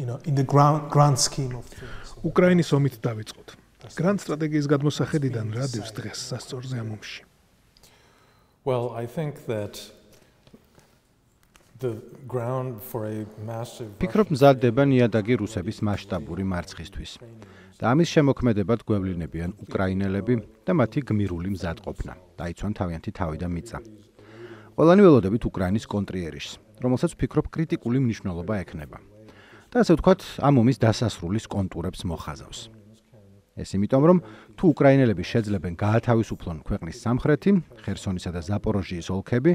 you know, in the grand scheme of things. Ukrainis omit davidzqvot. Grand strategiyis gadmosakhedidan ra devs dges sastorze amomshi. Well, I think that the ground for a massive ფიქრობ მზადდება ნიადაგი რუსების მასშტაბური მარცხისთვის და ამის შემოქმედებად გვევლინებიან უკრაინელები და მათი გმირული მზადყოფნა დაიცვან თავიანთი თავი და მიწა. Ყველანი ველოდებით უკრაინის კონტრიერიშს, რომელსაც ფიქრობ კრიტიკული მნიშვნელობა ექნება. და ასე ვთქვათ, ამ ომის დასასრულის კონტურებს მოხაზავს. ეს იმიტომ, რომ თუ უკრაინელები შეძლებენ გაათავისუფლონ ქვეყნის სამხრეთი, ხერსონისა და ზაპოროჟიის ოლქები,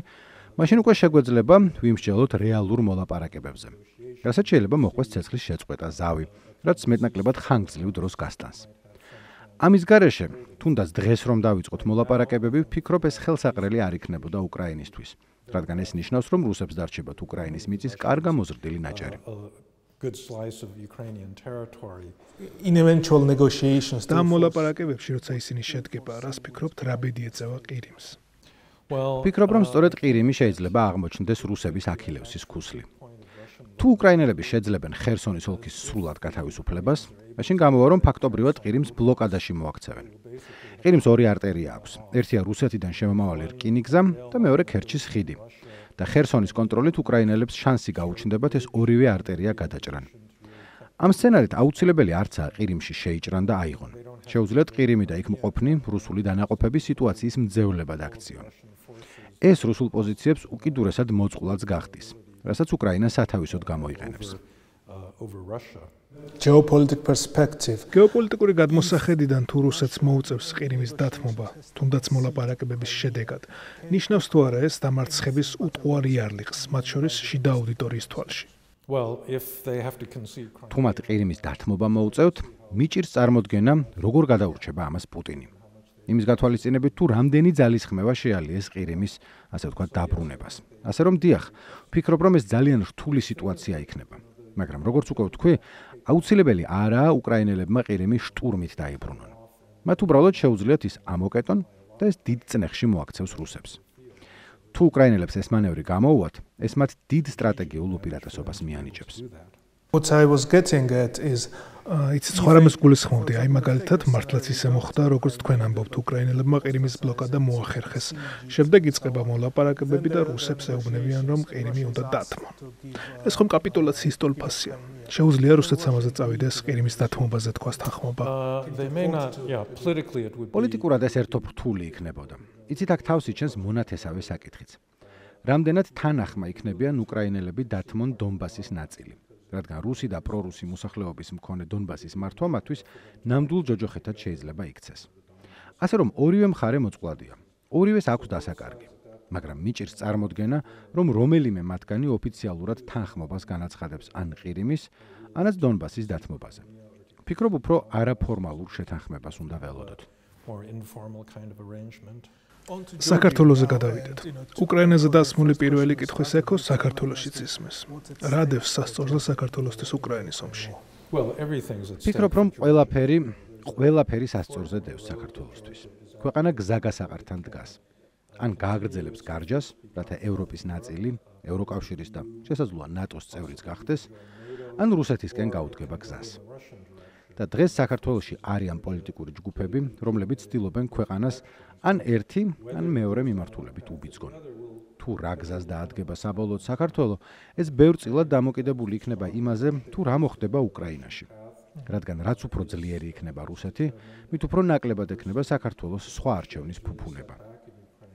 მაშინ უკვე შეგვეძლება ვიმსჯელოთ რეალურ მოლაპარაკებებზე. რასაც შეიძლება მოყვეს ცეცხლის შეწყვეტა ზავი, რაც მეტნაკლებად ხანგრძლივ დროს გასტანს. ამის გარეშე, თუნდაც დღეს რომ დავიწყოთ მოლაპარაკებები, ფიქრობ ეს ხელსაყრელი არ იქნებოდა უკრაინისთვის, რადგან ეს ნიშნავს, რომ რუსებს დარჩებათ უკრაინის მიწის კარგა მოზრდილი ნაჭერი. Good slice of Ukrainian territory. In eventual negotiations, და მოლაპარაკებებში როცა ისინი შედგება, რას ფიქრობთ, რა ბედი ეწევა ყირიმს? ფიქრობ, რომ სწორედ ყირიმი შეიძლება აღმოჩნდეს რუსების აქილევსის ქუსლი. თუ უკრაინელები შეძლებენ ხერსონის ოლქის სრულად გათავისუფლებას, მაშინ გამოვა, რომ ფაქტობრივად ყირიმს ბლოკადაში მოაქცევენ. ყირიმს ორი არტერია აქვს, ერთია რუსეთიდან შემომავალი რკინიგზა და მეორე ქერჩის ხიდი. და ხერსონის კონტროლით უკრაინელებს შანსი გაუჩნდებათ ეს ორივე არტერია გადაჭრან. ამ სცენარით აუცილებელი არცა ყირიმში შეიჭრან და აიღონ. შეუძლიათ ყირიმი და იქ მყოფნი რუსული დანაყოფების სიტუაციის მძევლებად აქციონ. ეს რუსულ პოზიციებს უკიდურესად მოწყვლაც გახდის, რასაც უკრაინა სათავისოდ გამოიყენებს. გეოპოლიტიკური გადმოსახედიდან თუ რუსეთს მოუწევს ყირიმის დათმობა, თუნდაც მოლაპარაკებების შედეგად, ნიშნავს თუ არა ეს დამარცხების უტყუარ იარლიხს, მათ შორის შიდა აუდიტორიის თვალში. თუ მათ ყირიმის დათმობა მოუწევთ, მიჭირს წარმოდგენა, როგორ გადაურჩება ამას პუტინი. იმის გათვალისწინებით თუ რამდენი ძალისხმევა შეალიეს ყირიმის, ასე ვთქვათ, დაბრუნებას. ასე რომ დიახ, ფიქრობ, რომ ეს ძალიან რთული სიტუაცია იქნება. მაგრამ როგორც უკვე ვთქვი, აუცილებელი არაა უკრაინელებმა ყირიმი შტურმით დაიბრუნონ. მათ უბრალოდ შეუძლიათ ის ამოკეტონ და ეს დიდ წნეხში მოაქცევს რუსებს. თუ უკრაინელებს ეს მანევრი გამოუვათ, ეს მათ დიდ სტრატეგიულ უპირატესობას მიანიჭებს. What I was getting at is it's სხვა რამეს გულისხმობდი, აი მაგალითად მართლაც ისე მოხდა, როგორც თქვენ ამბობთ, უკრაინელებმა ყირიმის ბლოკადა მოახერხეს. შემდეგ იწყება მოლაპარაკებები და რუსებს ეუბნებიან, რომ ყირიმი უნდა დათმონ. ეს ხომ კაპიტულაციის ტოლფასია. შეუძლია რუსეთს ამაზე წავიდეს ყირიმის დათმობაზე თქვას თანხმობა. პოლიტიკურად ეს ერთობ რთული იქნებოდა. იცით, აქ თავს იჩენს მონათესავე საკითხიც. რამდენად თანახმა იქნებიან უკრაინელები დათმონ დონბასის ნაწილი. რადგან რუსი და პრორუსი მოსახლეობის მქონე დონბასის მართვა მათთვის ნამდვილ ჯოჯოხეთად შეიძლება იქცეს. ასე რომ ორივე მხარე მოწყვლადია. ორივეს აქვს დასაკარგი, მაგრამ მიჭირს წარმოდგენა, რომ რომელიმე მათგანი ოფიციალურად თანხმობას განაცხადებს ან ყირიმის, ანაც დონბასის დათმობაზე. ფიქრობ, უფრო არაფორმალურ შეთანხმებას უნდა ველოდოთ. საქართველოზე გადავიდეთ. უკრაინაზე დასმული პირველი კითხვის ექო საქართველოშიც ისმის. რა დევს სასწორზე საქართველოსთვის უკრაინის ომში? ფიქრობ, რომ ყველაფერი სასწორზე დევს საქართველოსთვის. ქვეყანა გზაგასაყართან დგას. ან გააგრძელებს გარჯას, რათა ევროპის ნაწილი, ევროკავშირის და შესაძლოა ნატოს წევრიც გახდეს, ან რუსეთისკენ გაუდგება გზას. და დღეს საქართველოში არიან პოლიტიკური ჯგუფები, რომლებიც ცდილობენ ქვეყანას ან ერთი, ან მეორე მიმართულებით უბიძგონ. თუ რა გზას დაადგება საბოლოოდ საქართველო, ეს ბევრწილად დამოკიდებული იქნება იმაზე, თუ რა მოხდება უკრაინაში. რადგან რაც უფრო ძლიერი იქნება რუსეთი, მით უფრო ნაკლებად ექნება საქართველოს სხვა არჩევნის ფუფუნება.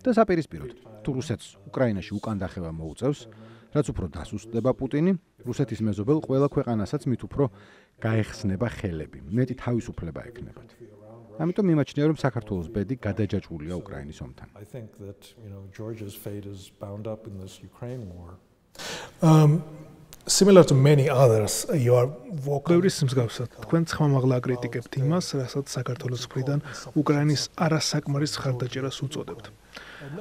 და საპირისპიროდ, თუ რუსეთს უკრაინაში უკან დახევა მოუწევს, რაც უფრო დასუსტდება პუტინი, რუსეთის მეზობელ ყველა ქვეყანასაც მით უფრო გაეხსნება ხელები, მეტი თავისუფლება ექნებათ. ამიტომ მიმაჩნია, რომ საქართველოს ბედი გადაჯაჭვულია უკრაინის ომთან. Similar to many others, you are vocally მსგავსად, თქვენ ცხმამაღლა აკრიტიკებთ იმას, რასაც საქართველოს მხრიდან უკრაინის არასაკმარის ხარდაჭერას უწოდებთ.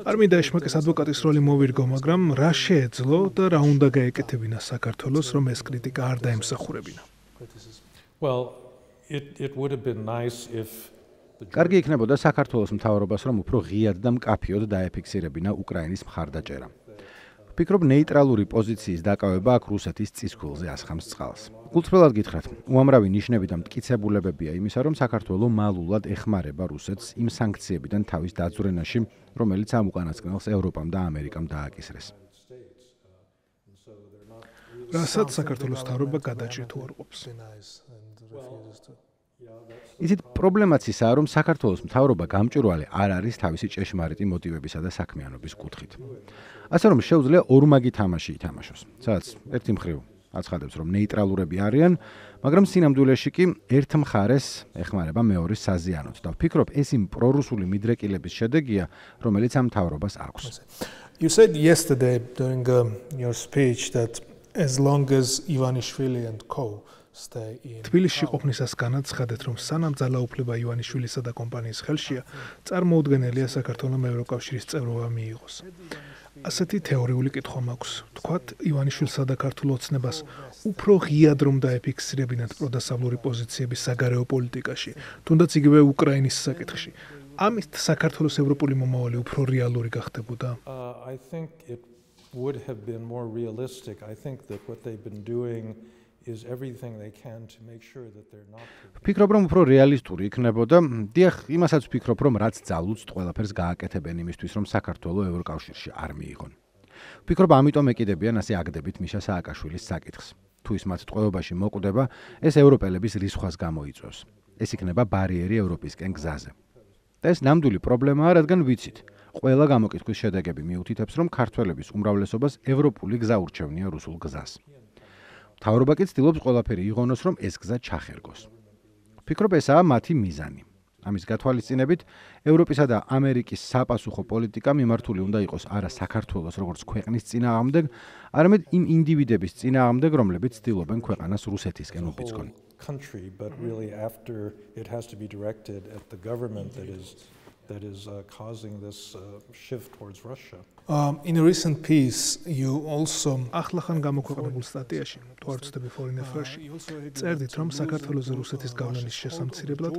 არ მინდა ეშმაკეს ადვოკატის როლი მოვირგო, მაგრამ რა შეეძლო და რა უნდა გაეკეთებინა საქართველოს, რომ ეს კრიტიკა არ დაემსახურებინა? კარგი იქნებოდა საქართველოს მთავრობას, რომ უფრო ღიად და მკაფიოდ დაეფიქსირებინა უკრაინის მხარდაჭერა. Pikrob neutraluri pozitsis dakaveba ak rusეთის წისქვილზე ასხამს წყალს. Გულწრფელად გითხრათ, უამრავი ნიშნები და მტკიცებულებებია იმისა, რომ საქართველო მალულად ეხმარება რუსეთს იმ სანქციებიდან თავის დაძვრენაში, რომელიც ამ უკანასკნელს ევროპამ და ამერიკამ დააკისრეს. Rassat საქართველოს თავრობა გადაჭრით უარყოფს. Ისეთ პრობლემაც ისაა, რომ საქართველოს მთავრობა გამჭვირვალე არ არის თავისი ჭეშმარიტი მოტივებისა და საქმიანობის კუთხით. Ასე რომ შეუძლია ორმაგი თამაში ითამაშოს, სადაც ერთი მხრივ აცხადებს, რომ ნეიტრალურები არიან, მაგრამ სინამდვილეში კი ერთ მხარეს ეხმარება მეორის საზიანოდ და ვფიქრობ, ეს იმ პრორუსული მიდრეკილების შედეგია, რომელიც ამ მთავრობას აქვს. You said yesterday during your speech that as long as Ivanishvili and co თბილისში ყოფნისას განაცხადეთ, რომ სანამ ძალაუფლება ივანიშვილისა და კომპანიის ხელშია, წარმოუდგენელია საქართველოს ევროკავშირის წევრობა მიიღოს. Ასეთი თეორიული კითხვა მაქვს. Თქვათ, ივანიშვილსა და ქართულ ოცნებას უფრო ღიად რომ დაეფიქსირებინათ პროდასავლური პოზიციები საგარეო პოლიტიკაში, თუნდაც იგივე უკრაინის საკითხში. Ამით საქართველოს ევროპული მომავალი უფრო რეალური გახდებოდა. I think it would have been more realistic. I think that what they've been doing is everything they can to make sure that they're not ფიქრობ რომ უფრო რეალისტური იქნებოდა. დიახ, იმასაც ვფიქრობ რომ რაც ძალუც ყველაფერს გააკეთებენ იმისთვის რომ საქართველოს ევროკავშირში არ მიიღონ. ვფიქრობ ამიტომ ეკიდებიან ასე აგდებით მიშა სააკაშვილის საკითხს. თუ ის მათ ტყვეობაში მოკვდება, ეს ევროპელების რისხვას გამოიწვევს. ეს იქნება ბარიერი ევროპისკენ გზაზე. და ეს ნამდვილი პრობლემაა, რადგან ვიცით, ყველა გამოკითხვის შედეგები მიუთითებს რომ ქართველების უმრავლესობას ევროპული გზა ურჩევნია რუსულ გზას. თავრობა კი ცდილობს ყველაფერი იღონოს, რომ ეს გზა ჩახერგოს. ვფიქრობ, ესაა მათი მიზანი. ამის გათვალისწინებით, ევროპისა და ამერიკის საპასუხო პოლიტიკა მიმართული უნდა იყოს არა საქართველოს როგორც ქვეყნის წინააღმდეგ, არამედ იმ ინდივიდების წინააღმდეგ, რომლებიც ცდილობენ ქვეყანას რუსეთისკენ უბიძგონ. In a recent piece, you also ახლახან გამოქვეყნებულ სტატიაში, თუ არ ვცდები Foreign Affairs-ში, წერდით, რომ საქართველოს რუსეთის გავლენის შესამცირებლად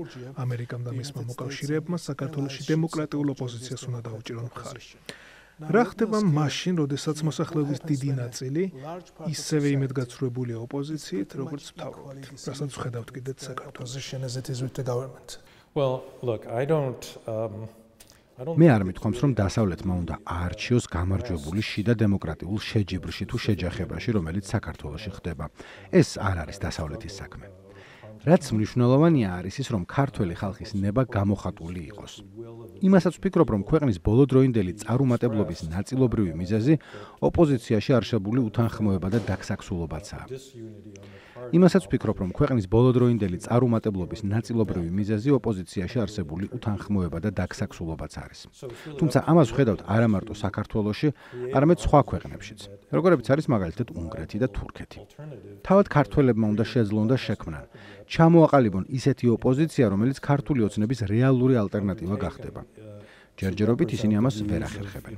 ამერიკამ და მისმა მოკავშირეებმა საქართველოში დემოკრატიულ ოპოზიციას უნდა დაუჭირონ მხარი. რა ხდება მაშინ, როდესაც მოსახლეობის დიდი ნაწილი ისევე იმედგაცრუებულია ოპოზიციით, როგორც მთავრობით, რასაც ვხედავთ კიდეც საქართველოში. Well, look, მე არ მითხოვს რომ დასავლეთმა უნდა არჩიოს გამარჯვებული შიდა დემოკრატიულ შეჯიბრში თუ შეჯახებაში, რომელიც საქართველოში ხდება. ეს არ არის დასავლეთის საქმე. რაც მნიშვნელოვანია არის ის, რომ ქართველი ხალხის ნება გამოხატული იყოს. იმასაც ვფიქრობ, რომ ქვეყნის ბოლოდროინდელი წარუმატებლობის ნაწილობრივი მიზეზი ოპოზიციაში არსებული უთანხმოება და დაქსაქსულობაცაა. იმასაც ვფიქრობ, რომ ქვეყნის ბოლოდროინდელი წარუმატებლობის ნაწილობრივი მიზეზი ოპოზიციაში არსებული უთანხმოება და დაქსაქსულობაც არის. თუმცა ამას ვხედავთ არა მარტო საქართველოში, არამედ სხვა ქვეყნებშიც, როგორებიც არის მაგალითად უნგრეთი და თურქეთი. თავად ქართველებმა უნდა შეძლონ და შექმნან, ჩამოაყალიბონ ისეთი ოპოზიცია, რომელიც ქართული ოცნების რეალური ალტერნატივა გახდება. ჯერჯერობით ისინი ამას ვერ ახერხებენ.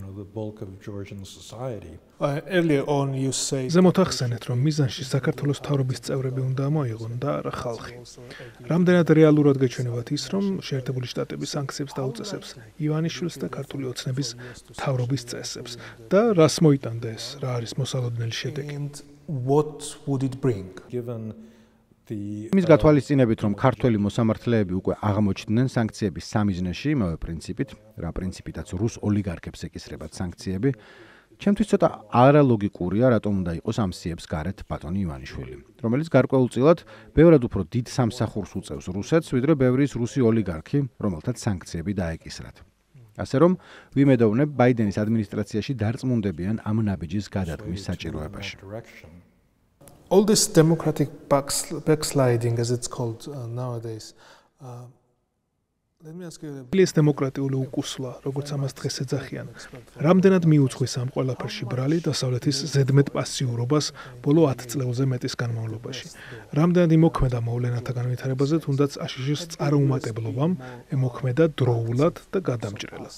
ზემოთ ახსენეთ, რომ მიზანში საქართველოს მთავრობის წევრები უნდა მოიღონ და არა ხალხი. რამდენად რეალურად გეჩვენებათ ის, რომ შეერთებული შტატები სანქციებს დაუწესებს ივანიშვილს და ქართული ოცნების მთავრობის წესებს და რას მოიტანდა ეს, რა არის მოსალოდნელი შედეგი? What would it bring? მის გათვალისწინებით, რომ ქართველი მოსამართლეები უკვე აღმოჩნდნენ სანქციების სამიზნეში, იმავე პრინციპით, რა პრინციპითაც რუს ოლიგარქებს ეკისრებათ სანქციები, ჩემთვის ცოტა არალოგიკურია, რატომ უნდა იყოს ამ სიებს გარეთ ბატონი ივანიშვილი, რომელიც გარკვეულწილად ბევრად უფრო დიდ სამსახურს უწევს რუსეთს, ვიდრე ბევრი ის რუსი ოლიგარქი, რომელთაც სანქციები დაეკისრათ. ასე რომ, ვიმედოვნებ, ბაიდენის ადმინისტრაციაში დარწმუნდებიან ამ ნაბიჯის გადადგმის საჭიროებაში. All this democratic backsliding, as it's called nowadays, let me ask you about this democratic უკუსლა, როგორც ამას დღეს ეძახიან. რამდენად მიუძღვის ამ ყველაფერში ბრალი დასავლეთის ზედმეტ პასიურობას ბოლო 10 წლებზე მეტის განმავლობაში. რამდენად იმოქმედა მოვლენათა განვითარებაზე, თუნდაც აშშ-ის წარუმატებლობამ, ემოქმედა დროულად და გადამჭრელად.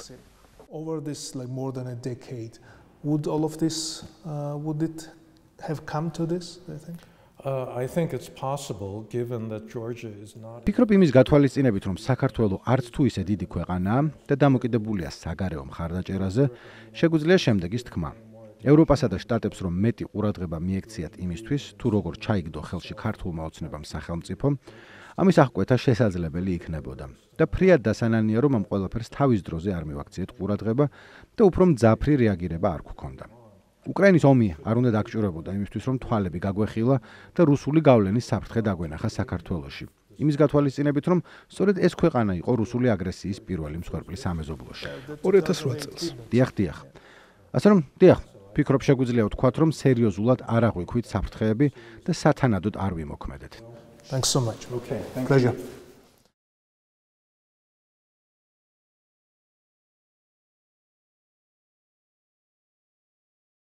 Over this like more than a decade, would all of this would it have come to this, I think? I think it's possible, given that Georgia is not... ვფიქრობ იმის გათვალისწინებით, რომ საქართველო არც თუ ისე დიდი ქვეყანაა და დამოკიდებულია საგარეო მხარდაჭერაზე, შეგვიძლია შემდეგის თქმა. ევროპასა და შტატებს რომ მეტი ყურადღება მიექციათ იმისთვის, თუ როგორ ჩაიგდო ხელში ქართულმა ოცნებამ სახელმწიფომ, ამის აღკვეთა შესაძლებელი იქნებოდა. და ფრიად დასანანია რომ ამ ყველაფერს თავის დროზე არ მივაქციეთ ყურადღება და უფრო მძაფრი რეაგირება არ გქონდა. უკრაინის ომი არ უნდა დაგჭირებოდა იმისთვის რომ თვალები გაგვეხილა და რუსული გავლენის საფრთხე დაგვენახა საქართველოში. იმის გათვალისწინებით რომ სწორედ ეს ქვეყანა იყო რუსული აგრესიის პირველი მსხვერპლი სამეზობლოში 2008 წელს. დიახ. ასე რომ ფიქრობ შეგვიძლია ვთქვათ რომ სერიოზულად არ აღვიქვით საფრთხეები და სათანადოდ არ ვიმოქმედეთ. Thanks so much. Okay, thank you. Pleasure.